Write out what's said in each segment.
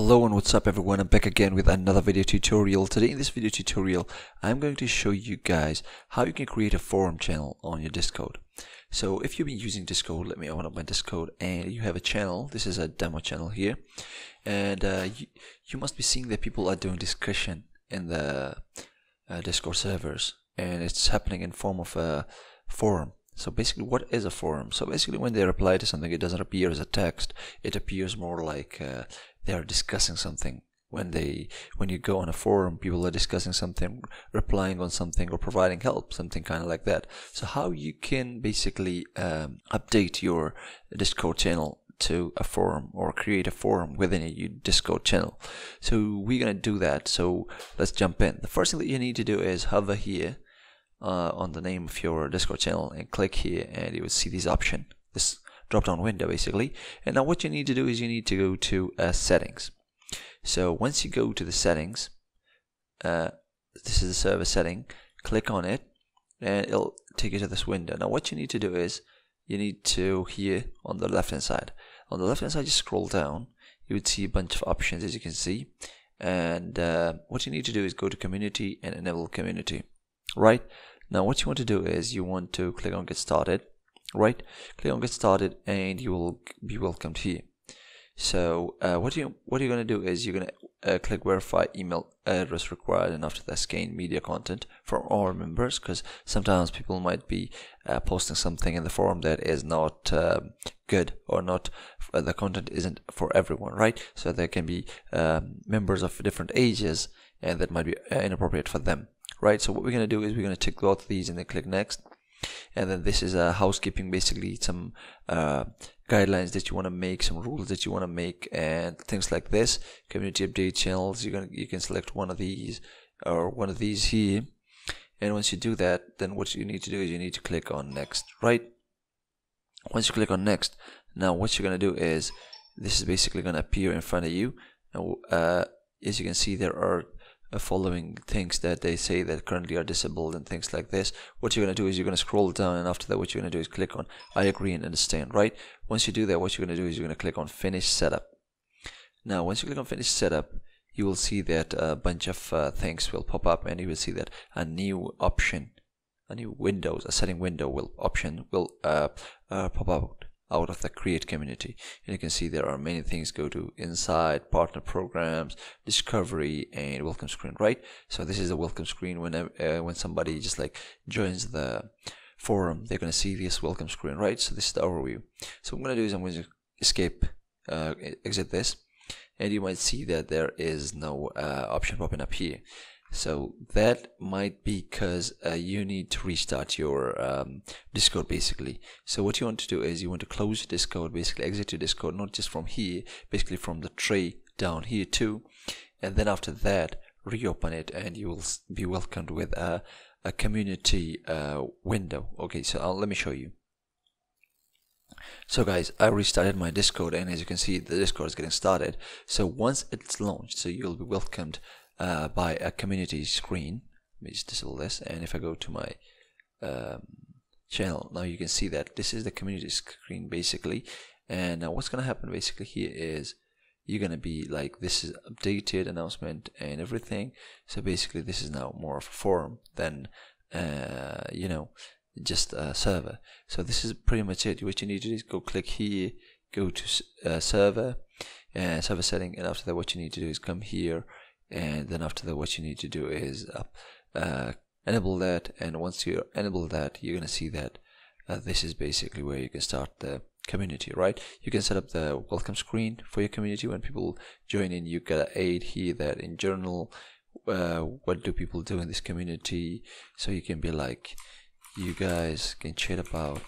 Hello and what's up everyone, I'm back again with another video tutorial. Today in this video tutorial I'm going to show you guys how you can create a forum channel on your Discord. So if you've been using Discord, let me open up my Discord and you have a channel. This is a demo channel here and you must be seeing that people are doing discussion in the Discord servers and it's happening in form of a forum. So basically, what is a forum? So basically, when they reply to something, it doesn't appear as a text. It appears more like they are discussing something. When you go on a forum, people are discussing something, replying on something, or providing help, something kind of like that. So how you can basically update your Discord channel to a forum or create a forum within your Discord channel? So we're gonna do that. So let's jump in. The first thing that you need to do is hover here on the name of your Discord channel and click here, and you will see this option, this drop down window basically. And now what you need to do is you need to go to settings. So once you go to the settings, this is the server setting, click on it and it'll take you to this window. Now what you need to do is you need to, here on the left hand side, just scroll down, you would see a bunch of options as you can see, and what you need to do is go to community and enable community. Right, now what you want to do is you want to click on get started. Right, click on get started and you will be welcomed here. So what you're going to do is you're going to click verify email address required, and after that scan media content for all members, because sometimes people might be posting something in the forum that is not good or not, the content isn't for everyone, right? So there can be members of different ages and that might be inappropriate for them. Right, so what we're going to do is we're going to tick both of these and then click next. And then this is a housekeeping, basically some guidelines that you want to make, some rules that you want to make and things like this. Community update channels, you can select one of these or one of these here, and once you do that, then what you need to do is you need to click on next. Right, once you click on next, now what you're going to do is this is basically going to appear in front of you, and as you can see there are following things that they say that currently are disabled and things like this. What you're going to do is you're going to scroll down, and after that what you're going to do is click on I agree and understand. Right, once you do that, what you're going to do is you're going to click on finish setup. Now once you click on finish setup, you will see that a bunch of things will pop up, and you will see that a new option, a new windows, a setting window will pop up out of the create community, and you can see there are many things. Go to inside, partner programs, discovery, and welcome screen. Right, so this is a welcome screen. When somebody just like joins the forum, they're going to see this welcome screen. Right, so this is the overview. So what I'm going to do is I'm going to escape, exit this, and you might see that there is no option popping up here. So that might be because you need to restart your Discord basically. So what you want to do is you want to close Discord, basically exit your Discord, not just from here, basically from the tray down here too, and then after that reopen it and you will be welcomed with a community window. Okay, so let me show you. So guys, I restarted my Discord and as you can see the Discord is getting started. So once it's launched, so you'll be welcomed by a community screen. Let me just disable this, and if I go to my channel, now you can see that this is the community screen basically. And now what's gonna happen basically here is you're gonna be like, this is updated announcement and everything. So basically this is now more of a forum than you know, just a server. So this is pretty much it. What you need to do is go click here, go to server and server setting, and after that what you need to do is come here, and then after that what you need to do is enable that. And once you enable that, you're gonna see that this is basically where you can start the community. Right, you can set up the welcome screen for your community. When people join in, you gotta add here that in general, what do people do in this community? So you can be like, you guys can chat about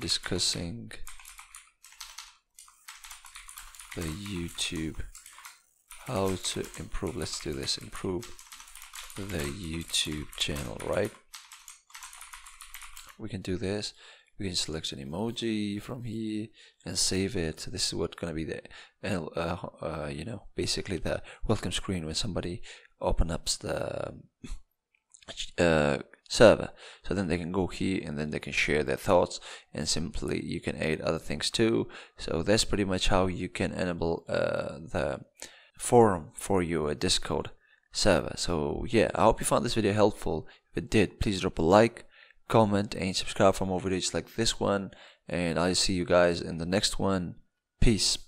discussing the YouTube, how to improve, let's do this, improve the YouTube channel. Right, we can do this, we can select an emoji from here and save it. So this is what's gonna be the you know, basically the welcome screen when somebody opens up the server. So then they can go here and then they can share their thoughts, and simply you can add other things too. So that's pretty much how you can enable the forum for your Discord server. So yeah, I hope you found this video helpful. If it did, please drop a like, comment, and subscribe for more videos like this one, and I'll see you guys in the next one. Peace.